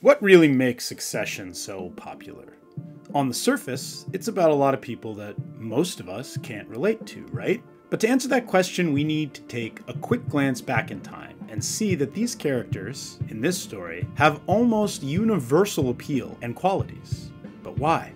What really makes Succession so popular? On the surface, it's about a lot of people that most of us can't relate to, right? But to answer that question, we need to take a quick glance back in time and see that these characters, in this story, have almost universal appeal and qualities. But why?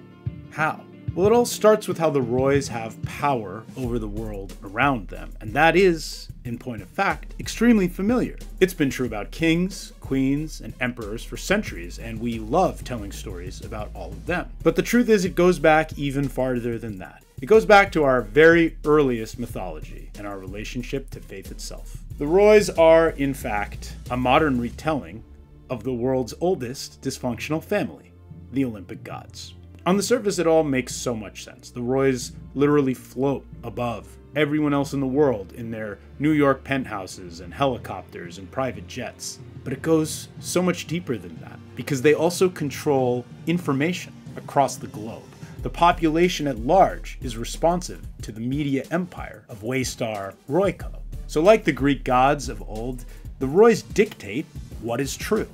How? Well, it all starts with how the Roys have power over the world around them, and that is, in point of fact, extremely familiar. It's been true about kings, queens, and emperors for centuries, and we love telling stories about all of them. But the truth is, it goes back even farther than that. It goes back to our very earliest mythology and our relationship to faith itself. The Roys are, in fact, a modern retelling of the world's oldest dysfunctional family, the Olympic gods. On the surface, it all makes so much sense. The Roys literally float above everyone else in the world in their New York penthouses and helicopters and private jets. But it goes so much deeper than that, because they also control information across the globe. The population at large is responsive to the media empire of Waystar Royco. So like the Greek gods of old, the Roys dictate what is true.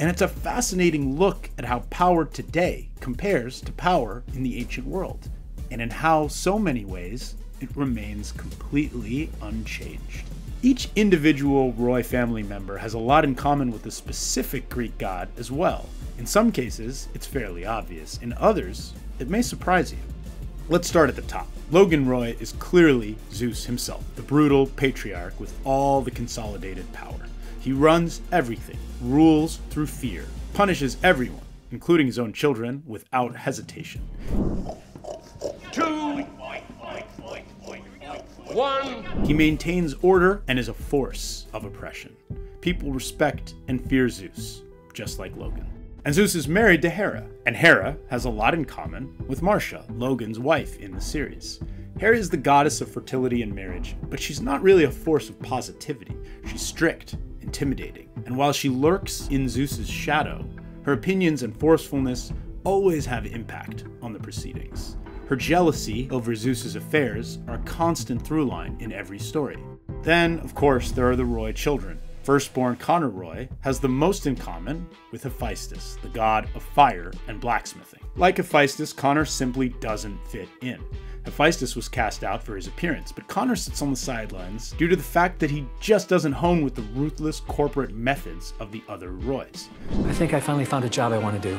And it's a fascinating look at how power today compares to power in the ancient world, and in how so many ways it remains completely unchanged. Each individual Roy family member has a lot in common with the specific Greek god as well. In some cases, it's fairly obvious. In others, it may surprise you. Let's start at the top. Logan Roy is clearly Zeus himself, the brutal patriarch with all the consolidated power. He runs everything, rules through fear, punishes everyone, including his own children, without hesitation. 2, 1. He maintains order and is a force of oppression. People respect and fear Zeus, just like Logan. And Zeus is married to Hera, and Hera has a lot in common with Marcia, Logan's wife in the series. Hera is the goddess of fertility and marriage, but she's not really a force of positivity. She's strict, intimidating, and while she lurks in Zeus's shadow, her opinions and forcefulness always have impact on the proceedings. Her jealousy over Zeus's affairs are a constant through-line in every story. Then, of course, there are the Roy children. Firstborn Connor Roy has the most in common with Hephaestus, the god of fire and blacksmithing. Like Hephaestus, Connor simply doesn't fit in. Hephaestus was cast out for his appearance, but Connor sits on the sidelines due to the fact that he just doesn't hone with the ruthless corporate methods of the other Roys. I think I finally found a job I want to do.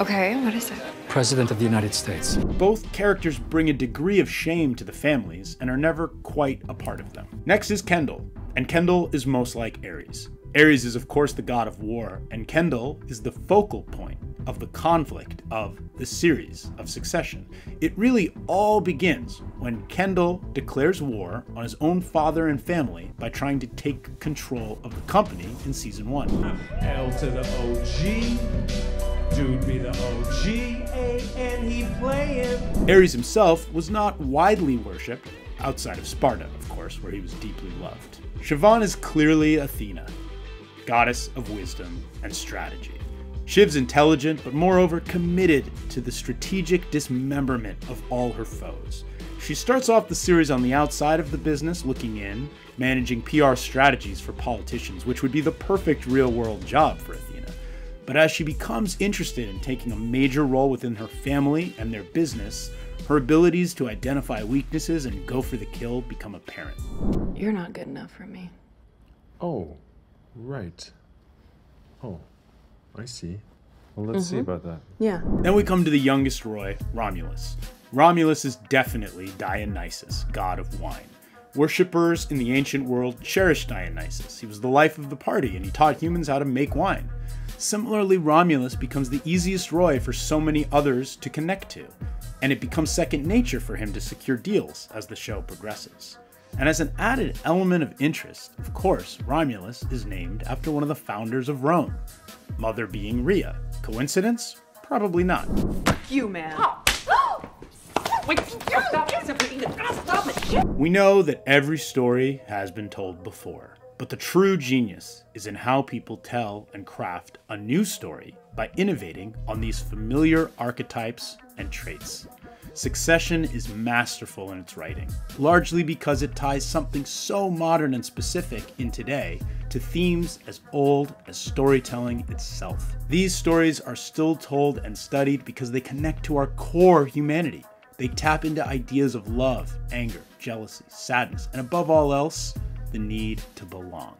Okay, what is it? President of the United States. Both characters bring a degree of shame to the families and are never quite a part of them. Next is Kendall. And Kendall is most like Ares. Ares is, of course, the god of war, and Kendall is the focal point of the conflict of the series of Succession. It really all begins when Kendall declares war on his own father and family by trying to take control of the company in season 1. L to the OG, dude be the OG, and he playing. Ares himself was not widely worshipped, outside of Sparta, of course, where he was deeply loved. Siobhan is clearly Athena, goddess of wisdom and strategy. Shiv's intelligent, but moreover committed to the strategic dismemberment of all her foes. She starts off the series on the outside of the business, looking in, managing PR strategies for politicians, which would be the perfect real-world job for Athena. But as she becomes interested in taking a major role within her family and their business, her abilities to identify weaknesses and go for the kill become apparent. You're not good enough for me. Oh, right. Oh, I see. Well, let's see about that. Yeah. Then we come to the youngest Roy, Romulus. Romulus is definitely Dionysus, god of wine. Worshippers in the ancient world cherished Dionysus. He was the life of the party, and he taught humans how to make wine. Similarly, Romulus becomes the easiest Roy for so many others to connect to, and it becomes second nature for him to secure deals as the show progresses. And as an added element of interest, of course, Romulus is named after one of the founders of Rome, mother being Rhea. Coincidence? Probably not. Fuck you, man. We know that every story has been told before, But the true genius is in how people tell and craft a new story by innovating on these familiar archetypes and traits. Succession is masterful in its writing, largely because it ties something so modern and specific in today to themes as old as storytelling itself. These stories are still told and studied because they connect to our core humanity. They tap into ideas of love, anger, jealousy, sadness, and above all else, the need to belong.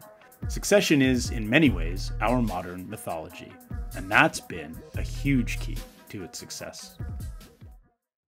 Succession is, in many ways, our modern mythology, and that's been a huge key to its success.